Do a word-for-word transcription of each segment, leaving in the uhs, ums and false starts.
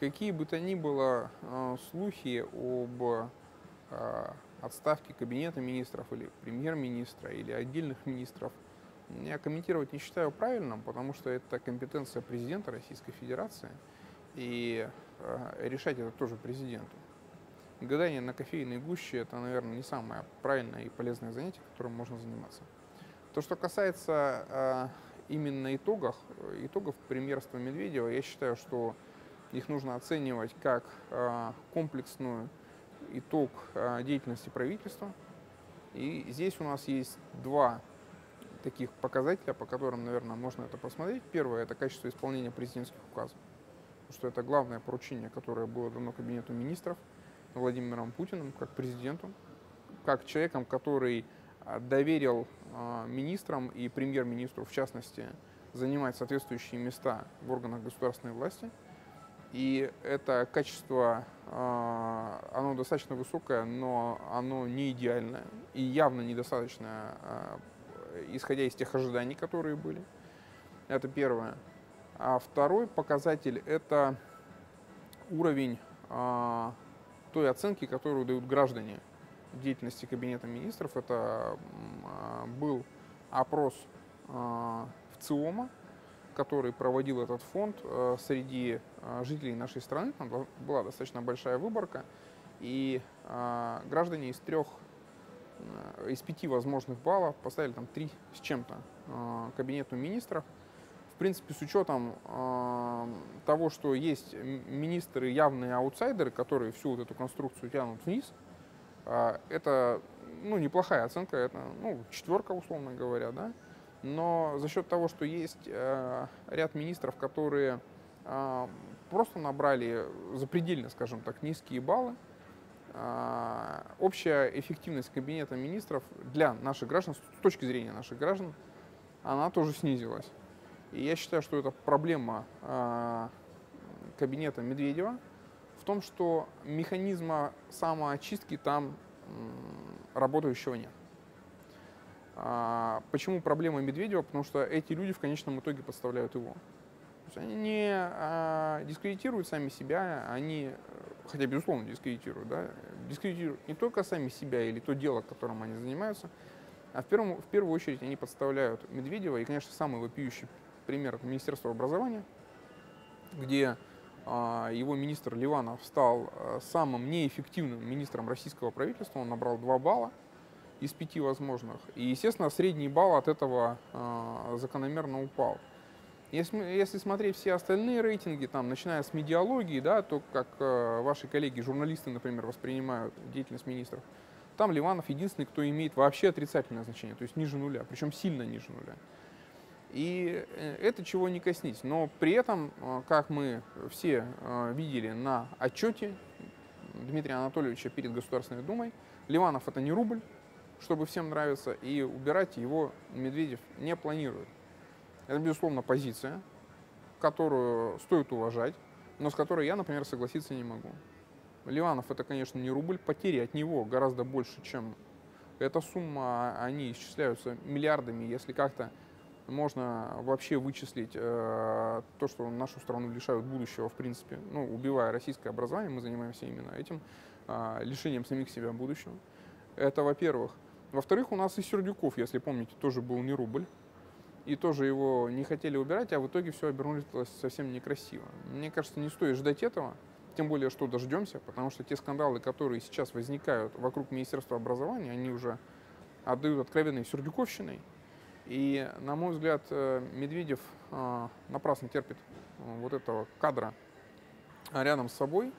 какие бы то ни было слухи об отставке кабинета министров или премьер-министра или отдельных министров, я комментировать не считаю правильным, потому что это компетенция президента Российской Федерации, и решать это тоже президенту. Гадание на кофейной гуще – это, наверное, не самое правильное и полезное занятие, которым можно заниматься. То, что касается именно итогов, итогов премьерства Медведева, я считаю, что их нужно оценивать как комплексную итог деятельности правительства. И здесь у нас есть два таких показателя, по которым, наверное, можно это посмотреть. Первое – это качество исполнения президентских указов, потому что это главное поручение, которое было дано Кабинету министров Владимиром Путиным, как президенту, как человеком, который доверил министрам и премьер-министру, в частности, занимать соответствующие места в органах государственной власти. И это качество, оно достаточно высокое, но оно не идеальное и явно недостаточно, исходя из тех ожиданий, которые были. Это первое. А второй показатель – это уровень той оценки, которую дают граждане деятельности Кабинета министров. Это был опрос ВЦИОМа, который проводил этот фонд среди жителей нашей страны. Там была достаточно большая выборка, и граждане из трех, из пяти возможных баллов поставили там три с чем-то Кабинету министров. В принципе, с учетом того, что есть министры явные аутсайдеры, которые всю вот эту конструкцию тянут вниз, это, ну, неплохая оценка, это, ну, четверка, условно говоря, да. Но за счет того, что есть э, ряд министров, которые э, просто набрали запредельно, скажем так, низкие баллы, э, общая эффективность Кабинета министров для наших граждан, с точки зрения наших граждан, она тоже снизилась. И я считаю, что это проблема э, Кабинета Медведева в том, что механизма самоочистки там э, работающего нет. Почему проблема Медведева? Потому что эти люди в конечном итоге подставляют его. То есть они не дискредитируют сами себя, они, хотя безусловно дискредитируют, да, дискредитируют не только сами себя или то дело, которым они занимаются, а в, первом, в первую очередь они подставляют Медведева. И, конечно, самый вопиющий пример – это Министерство образования, где его министр Ливанов стал самым неэффективным министром российского правительства, он набрал два балла. Из пяти возможных. И, естественно, средний балл от этого э, закономерно упал. Если, если смотреть все остальные рейтинги, там, начиная с медиалогии, да, то как э, ваши коллеги, журналисты, например, воспринимают деятельность министров, там Ливанов единственный, кто имеет вообще отрицательное значение, то есть ниже нуля, причем сильно ниже нуля. И это чего не коснись. Но при этом, как мы все э, видели на отчете Дмитрия Анатольевича перед Государственной Думой, Ливанов — это не рубль, чтобы всем нравится, и убирать его Медведев не планирует. Это, безусловно, позиция, которую стоит уважать, но с которой я, например, согласиться не могу. Ливанов — это, конечно, не рубль, потери от него гораздо больше, чем эта сумма, они исчисляются миллиардами, если как-то можно вообще вычислить э, то, что нашу страну лишают будущего, в принципе, ну, убивая российское образование, мы занимаемся именно этим, э, лишением самих себя будущего. Это, во-первых. Во-вторых, у нас и Сердюков, если помните, тоже был не рубль. И тоже его не хотели убирать, а в итоге все обернулось совсем некрасиво. Мне кажется, не стоит ждать этого, тем более, что дождемся, потому что те скандалы, которые сейчас возникают вокруг Министерства образования, они уже отдают откровенной сердюковщиной. И, на мой взгляд, Медведев напрасно терпит вот этого кадра рядом с собой.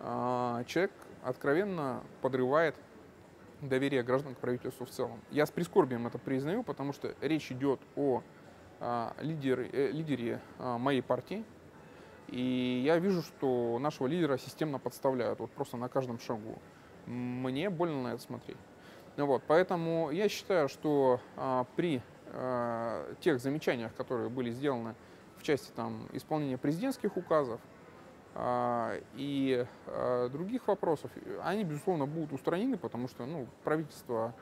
Человек откровенно подрывает доверие граждан к правительству в целом. Я с прискорбием это признаю, потому что речь идет о э, лидере, э, лидере э, моей партии. И я вижу, что нашего лидера системно подставляют, вот просто на каждом шагу. Мне больно на это смотреть. Ну вот, поэтому я считаю, что э, при э, тех замечаниях, которые были сделаны в части там, исполнения президентских указов, и других вопросов, они, безусловно, будут устранены, потому что, ну, правительство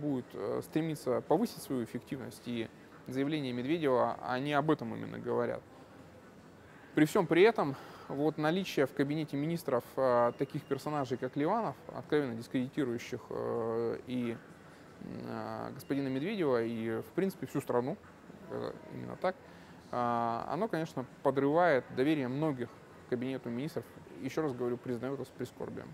будет стремиться повысить свою эффективность, и заявления Медведева, они об этом именно говорят. При всем при этом вот наличие в кабинете министров э, таких персонажей, как Ливанов, откровенно дискредитирующих э, и э, господина Медведева, и, в принципе, всю страну, э, именно так, э, оно, конечно, подрывает доверие многих к кабинету министров. Еще раз говорю, признаю это с прискорбием.